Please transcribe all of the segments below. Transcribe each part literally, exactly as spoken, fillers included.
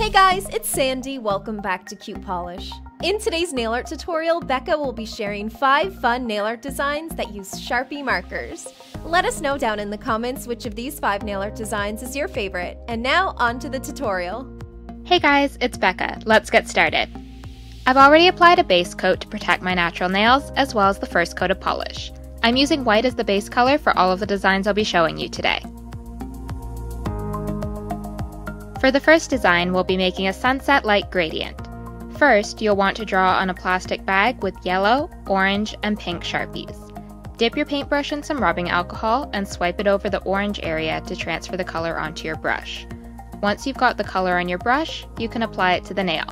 Hey guys, it's Sandy, welcome back to Cute Polish. In today's nail art tutorial, Becca will be sharing five fun nail art designs that use Sharpie markers. Let us know down in the comments which of these five nail art designs is your favorite. And now, on to the tutorial. Hey guys, it's Becca. Let's get started. I've already applied a base coat to protect my natural nails, as well as the first coat of polish. I'm using white as the base color for all of the designs I'll be showing you today. For the first design, we'll be making a sunset-like gradient. First, you'll want to draw on a plastic bag with yellow, orange, and pink Sharpies. Dip your paintbrush in some rubbing alcohol and swipe it over the orange area to transfer the color onto your brush. Once you've got the color on your brush, you can apply it to the nail.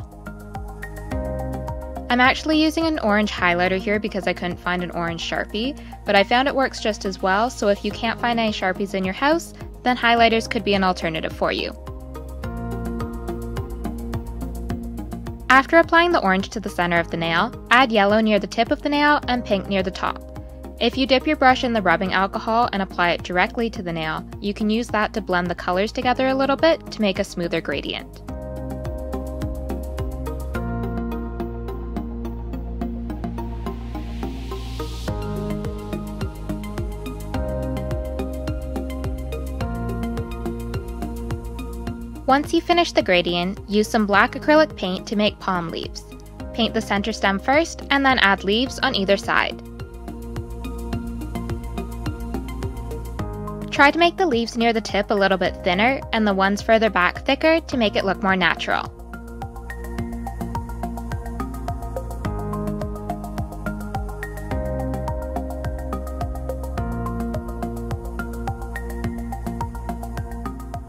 I'm actually using an orange highlighter here because I couldn't find an orange Sharpie, but I found it works just as well, so if you can't find any Sharpies in your house, then highlighters could be an alternative for you. After applying the orange to the center of the nail, add yellow near the tip of the nail and pink near the top. If you dip your brush in the rubbing alcohol and apply it directly to the nail, you can use that to blend the colors together a little bit to make a smoother gradient. Once you finish the gradient, use some black acrylic paint to make palm leaves. Paint the center stem first and then add leaves on either side. Try to make the leaves near the tip a little bit thinner and the ones further back thicker to make it look more natural.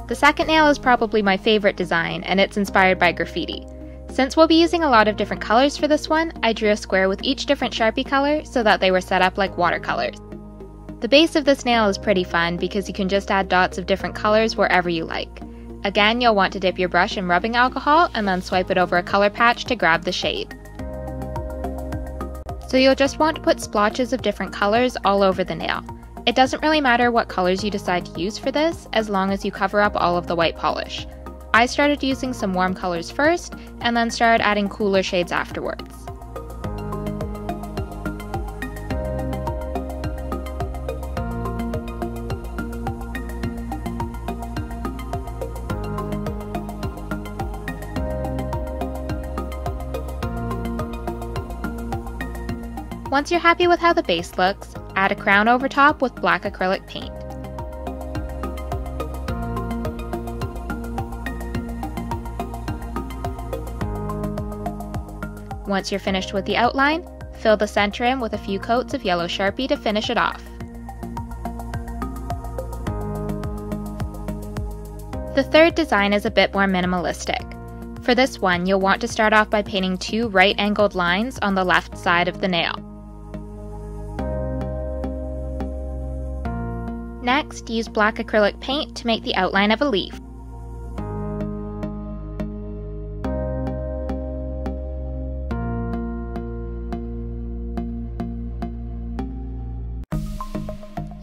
The second nail is probably my favorite design, and it's inspired by graffiti. Since we'll be using a lot of different colors for this one, I drew a square with each different Sharpie color so that they were set up like watercolors. The base of this nail is pretty fun because you can just add dots of different colors wherever you like. Again, you'll want to dip your brush in rubbing alcohol and then swipe it over a color patch to grab the shade. So you'll just want to put splotches of different colors all over the nail. It doesn't really matter what colors you decide to use for this, as long as you cover up all of the white polish. I started using some warm colors first, and then started adding cooler shades afterwards. Once you're happy with how the base looks, add a crown over top with black acrylic paint. Once you're finished with the outline, fill the center in with a few coats of yellow Sharpie to finish it off. The third design is a bit more minimalistic. For this one, you'll want to start off by painting two right-angled lines on the left side of the nail. Next, use black acrylic paint to make the outline of a leaf.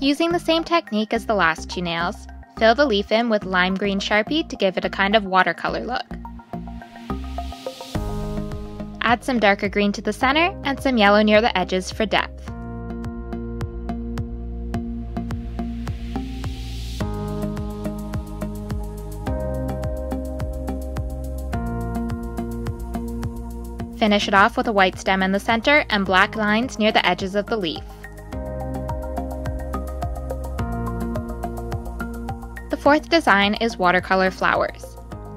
Using the same technique as the last two nails, fill the leaf in with lime green Sharpie to give it a kind of watercolor look. Add some darker green to the center and some yellow near the edges for depth. Finish it off with a white stem in the center and black lines near the edges of the leaf. The fourth design is watercolor flowers.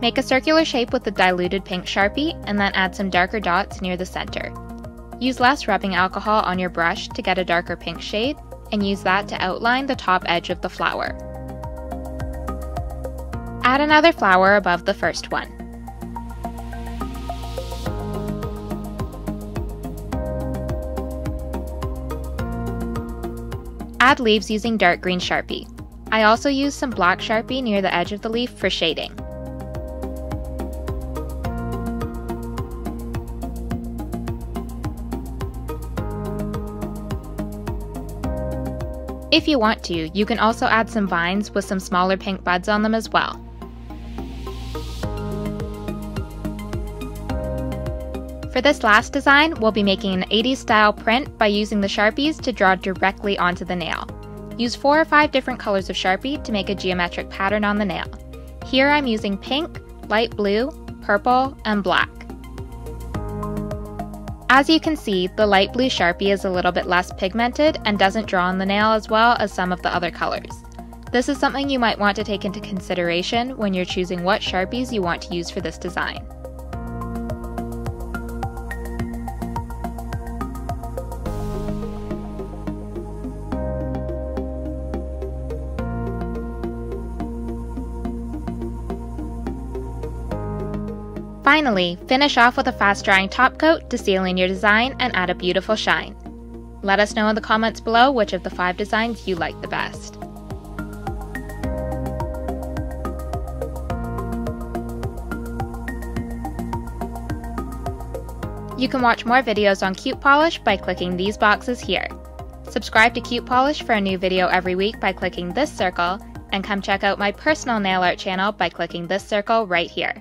Make a circular shape with the diluted pink Sharpie and then add some darker dots near the center. Use less rubbing alcohol on your brush to get a darker pink shade and use that to outline the top edge of the flower. Add another flower above the first one. Add leaves using dark green Sharpie. I also used some black Sharpie near the edge of the leaf for shading. If you want to, you can also add some vines with some smaller pink buds on them as well. For this last design, we'll be making an eighties style print by using the Sharpies to draw directly onto the nail. Use four or five different colors of Sharpie to make a geometric pattern on the nail. Here I'm using pink, light blue, purple, and black. As you can see, the light blue Sharpie is a little bit less pigmented and doesn't draw on the nail as well as some of the other colors. This is something you might want to take into consideration when you're choosing what Sharpies you want to use for this design. Finally, finish off with a fast-drying top coat to seal in your design and add a beautiful shine. Let us know in the comments below which of the five designs you like the best. You can watch more videos on Cute Polish by clicking these boxes here. Subscribe to Cute Polish for a new video every week by clicking this circle, and come check out my personal nail art channel by clicking this circle right here.